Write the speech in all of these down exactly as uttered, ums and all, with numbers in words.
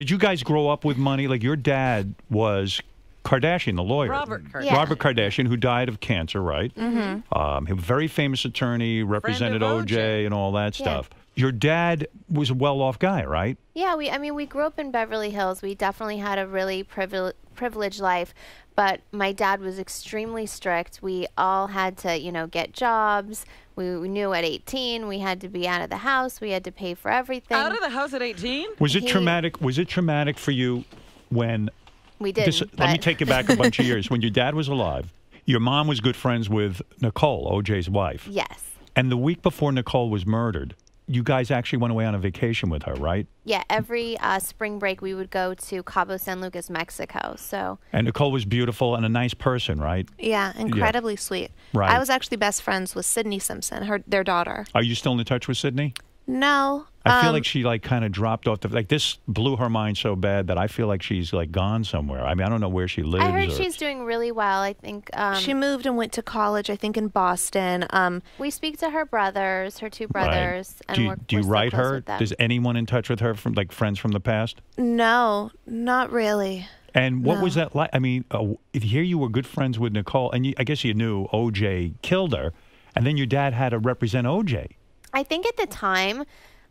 Did you guys grow up with money? Like, your dad was Kardashian, the lawyer. Robert Kardashian. Yeah. Robert Kardashian, who died of cancer, right? Mm-hmm. Um, he was a very famous attorney, represented O J and all that stuff. Yeah. Your dad was a well-off guy, right? Yeah, we. I mean, we grew up in Beverly Hills. We definitely had a really privil privileged life, but my dad was extremely strict. We all had to, you know, get jobs. We, we knew at eighteen we had to be out of the house. We had to pay for everything. Out of the house at eighteen? Was it he, traumatic? Was it traumatic for you when? We did. Let me take you back a bunch of years. When your dad was alive, your mom was good friends with Nicole, O J's wife. Yes. And the week before Nicole was murdered, you guys actually went away on a vacation with her, right? Yeah, every uh, spring break we would go to Cabo San Lucas, Mexico. So. And Nicole was beautiful and a nice person, right? Yeah, incredibly yeah. sweet. Right. I was actually best friends with Sydney Simpson, her their daughter. Are you still in touch with Sydney? No. I um, feel like she like kind of dropped off the like this blew her mind so bad that I feel like she's like gone somewhere. I mean, I don't know where she lives. I heard or, she's doing really well. I think um, she moved and went to college. I think in Boston. Um, we speak to her brothers, her two brothers, right. and do you, we're, do you we're write her? Does anyone in touch with her from like friends from the past? No, not really. And what no. was that like? I mean, uh, here you were good friends with Nicole, and you, I guess you knew O J killed her, and then your dad had to represent O J. I think at the time,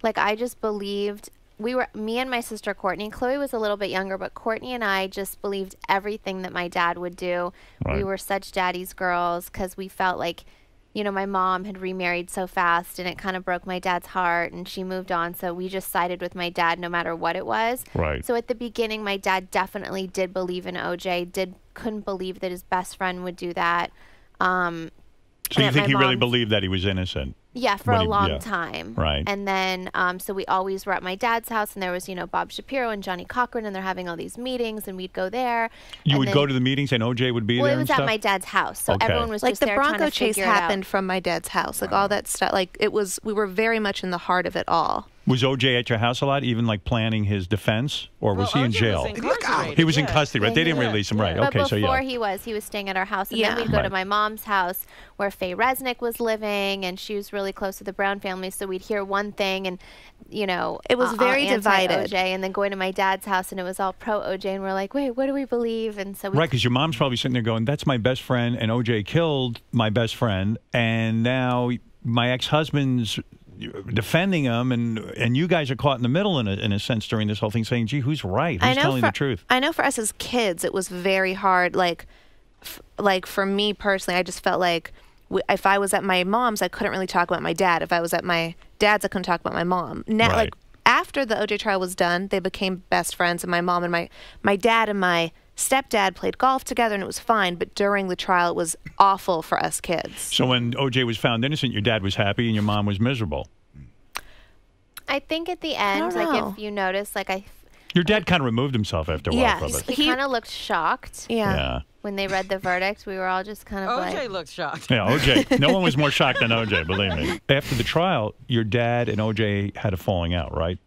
like, I just believed, we were, me and my sister Kourtney, Khloé was a little bit younger, but Kourtney and I just believed everything that my dad would do. Right. We were such daddy's girls because we felt like, you know, my mom had remarried so fast and it kind of broke my dad's heart and she moved on. So we just sided with my dad no matter what it was. Right. So at the beginning, my dad definitely did believe in O J, did, couldn't believe that his best friend would do that. Um, so you think he really believed that he was innocent? Yeah, for a long time. Right. And then, um, so we always were at my dad's house, and there was, you know, Bob Shapiro and Johnny Cochran, and they're having all these meetings, and we'd go there. You would go to the meetings, and O J would be there and stuff? Well, it was at my dad's house, so everyone was just there trying to figure it out. Like, the Bronco chase happened from my dad's house. Like, all that stuff. Like, it was, we were very much in the heart of it all. Was O J at your house a lot, even, like, planning his defense? Or was he in jail? He was in custody, right? They didn't release him, right? Okay, so yeah. But before he was, he was staying at our house, and then we'd go to my mom's house, where Faye Resnick was living, and she was really really close to the Brown family, so we'd hear one thing and, you know, it was very divided. O J, and then going to my dad's house and it was all pro O J, and we're like, wait, what do we believe? And so we right, because your mom's probably sitting there going, that's my best friend, and O J killed my best friend, and now my ex-husband's defending him, and and you guys are caught in the middle in a, in a sense during this whole thing, saying, gee, who's right? Who's telling the truth? I know for us as kids, it was very hard. Like, f like for me personally, I just felt like, if I was at my mom's, I couldn't really talk about my dad. If I was at my dad's, I couldn't talk about my mom. Now, right. like after the O J trial was done, they became best friends, and my mom and my my dad and my stepdad played golf together, and it was fine. But during the trial, it was awful for us kids. So when O J was found innocent, your dad was happy and your mom was miserable. I think at the end, like if you notice, like I. Your dad kind of removed himself after a while yeah, from it. He, he kind of looked shocked. Yeah. yeah. When they read the verdict, we were all just kind of like... O J looked shocked. Yeah, O J. No one was more shocked than O J, believe me. After the trial, your dad and O J had a falling out, right?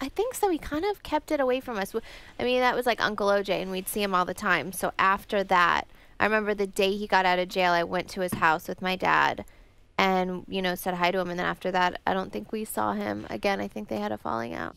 I think so. He kind of kept it away from us. I mean, that was like Uncle O J, and we'd see him all the time. So after that, I remember the day he got out of jail, I went to his house with my dad and, you know, said hi to him. And then after that, I don't think we saw him again. I think they had a falling out.